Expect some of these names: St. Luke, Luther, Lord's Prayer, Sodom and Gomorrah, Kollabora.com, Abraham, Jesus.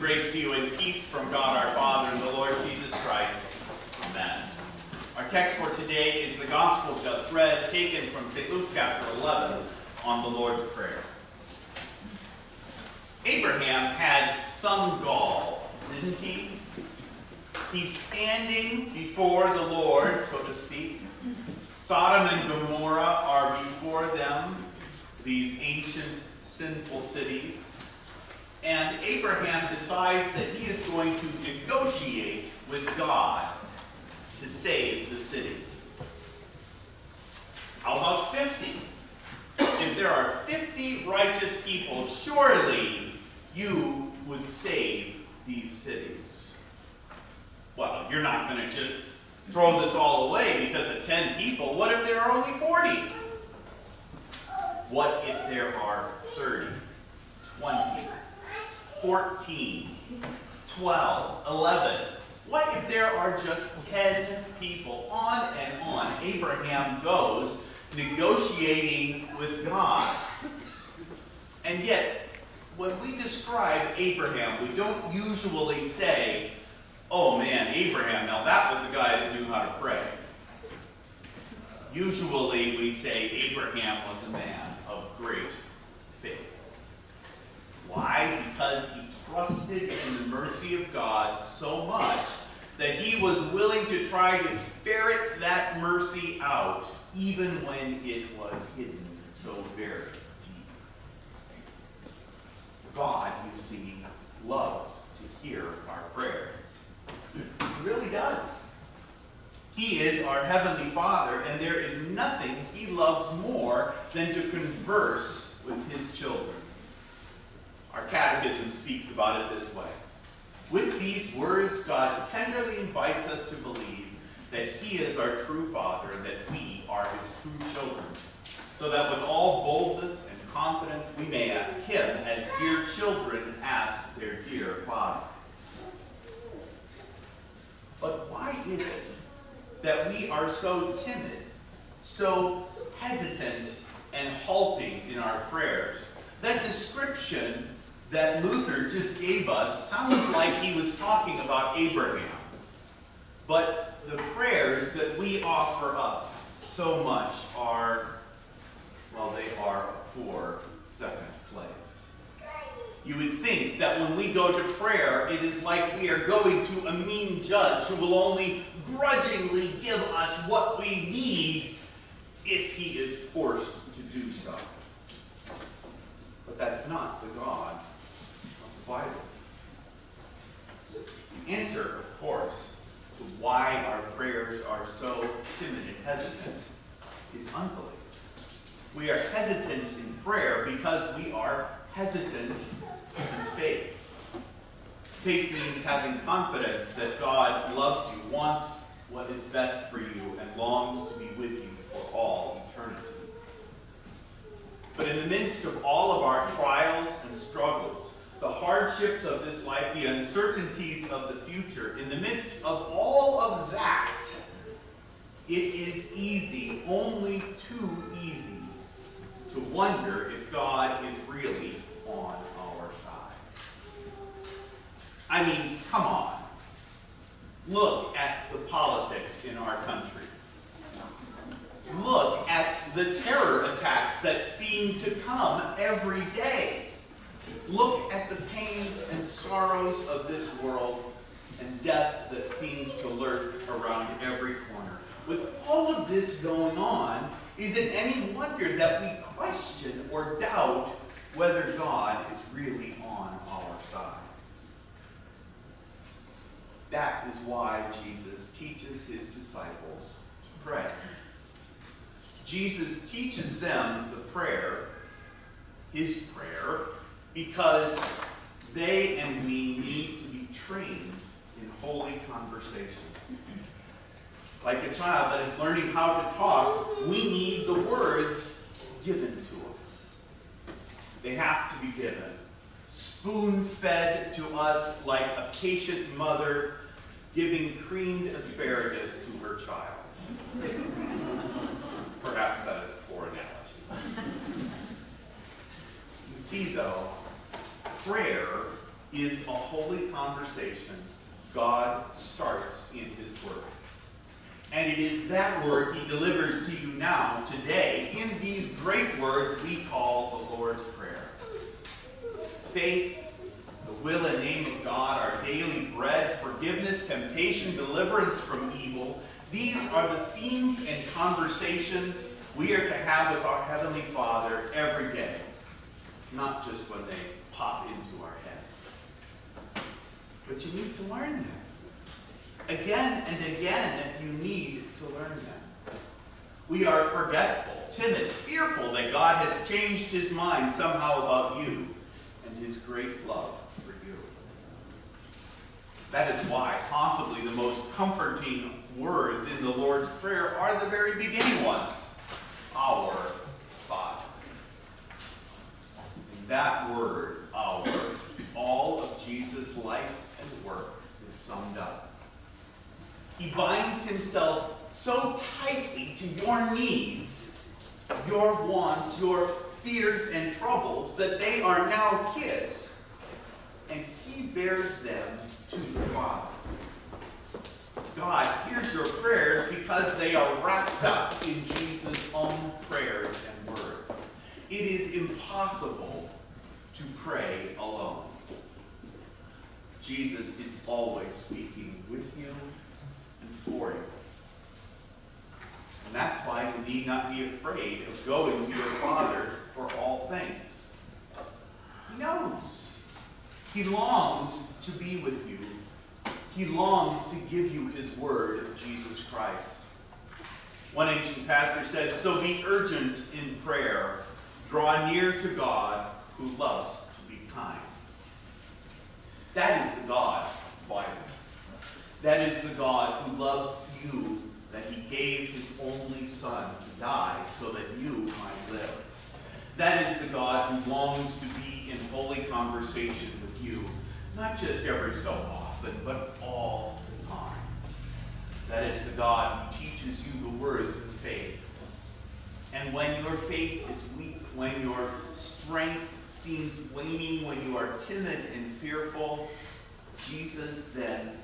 Grace to you and peace from God our Father and the Lord Jesus Christ. Amen. Our text for today is the Gospel just read, taken from St. Luke chapter 11 on the Lord's Prayer. Abraham had some gall, didn't he? He's standing before the Lord, so to speak. Sodom and Gomorrah are before them, these ancient sinful cities. And Abraham decides that he is going to negotiate with God to save the city. How about 50? If there are 50 righteous people, surely you would save these cities. Well, you're not going to just throw this all away because of 10 people. What if there are only 40? What if there are 30, 20? 14, 12, 11. What if there are just 10 people? On and on. Abraham goes negotiating with God. And yet, when we describe Abraham, we don't usually say, oh man, Abraham, now that was a guy that knew how to pray. Usually we say Abraham was a man of great faith. Why? Because he trusted in the mercy of God so much that he was willing to try to ferret that mercy out, even when it was hidden so very deep. God, you see, loves to hear our prayers. He really does. He is our Heavenly Father, and there is nothing he loves more than to converse with his children. Our catechism speaks about it this way. With these words, God tenderly invites us to believe that he is our true Father, that we are his true children, so that with all boldness and confidence we may ask him as dear children ask their dear Father. But why is it that we are so timid, so hesitant, and halting in our prayers? That description that Luther just gave us sounds like he was talking about Abraham. But the prayers that we offer up so much are, well, they are a poor second place. You would think that when we go to prayer, it is like we are going to a mean judge who will only grudgingly give us what we need if he is forced to do so. But that's not the God of the Bible. The answer, of course, to why our prayers are so timid and hesitant is unbelief. We are hesitant in prayer because we are hesitant in faith. Faith means having confidence that God loves you, wants what is best for you, and longs to be with you for all eternity. But in the midst of all of our trials and struggles, the hardships of this life, the uncertainties of the future, in the midst of all of that, it is easy, only too easy, to wonder if God is really on our side. I mean, come on. Look at the politics in our country. Look at the terror attacks that seem to come every day. Look at the pains and sorrows of this world and death that seems to lurk around every corner. With all of this going on, is it any wonder that we question or doubt whether God is really on our side? That is why Jesus teaches his disciples to pray. Jesus teaches them the prayer, his prayer, because they and we need to be trained in holy conversation. Like a child that is learning how to talk, we need the words given to us. They have to be given, spoon-fed to us like a patient mother giving creamed asparagus to her child. Perhaps that is a poor analogy. You see, though, prayer is a holy conversation God starts in his word. And it is that word he delivers to you now, today, in these great words we call the Lord's Prayer. Faith, the will and name of God, our daily bread, forgiveness, temptation, deliverance from evil, these are the themes and conversations we are to have with our Heavenly Father every day, not just when they pop into our head. But you need to learn them. Again and again, you need to learn them. We are forgetful, timid, fearful that God has changed his mind somehow about you and his great love for you. That is why possibly the most comforting words in the Lord's Prayer are the very beginning ones. Our Father. And that word, our, all of Jesus' life and work is summed up. He binds himself so tightly to your needs, your wants, your fears and troubles, that they are now his, and he bears them to the Father. God hears your prayers because they are wrapped up in Jesus' own prayers and words. It is impossible to pray alone. Jesus is always speaking with you and for you. And that's why you need not be afraid of going to your Father for all things. He knows. He longs to be with you. He longs to give you his word of Jesus Christ. One ancient pastor said, "So be urgent in prayer. Draw near to God who loves to be kind." That is the God of the Bible. That is the God who loves you, that he gave his only Son to die so that you might live. That is the God who longs to be in holy conversation with you, not just every so often, but all the time. That is the God who teaches you the words of faith. And when your faith is weak, when your strength seems waning, when you are timid and fearful, Jesus then